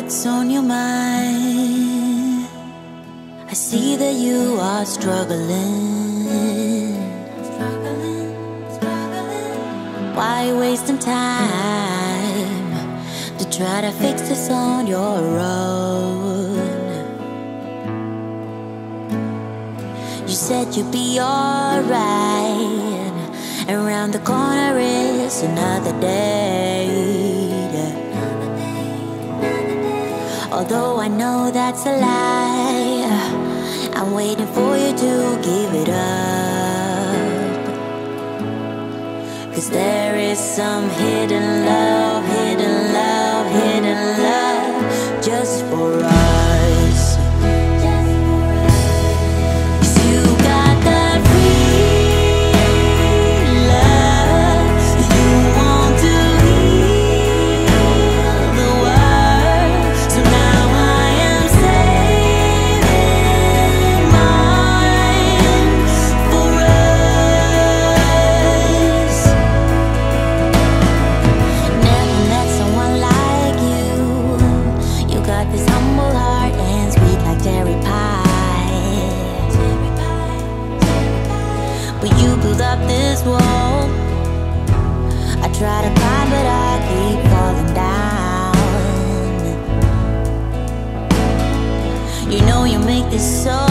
what's on your mind. I see that you are struggling. Why wasting time to try to fix this on your own? You said you'd be alright, and round the corner is another day. Although I know that's a lie, I'm waiting for you to give it up. 'Cause there is some hidden love, hidden love, hidden love just for us. This wall I try to climb, but I keep falling down. You know you make this so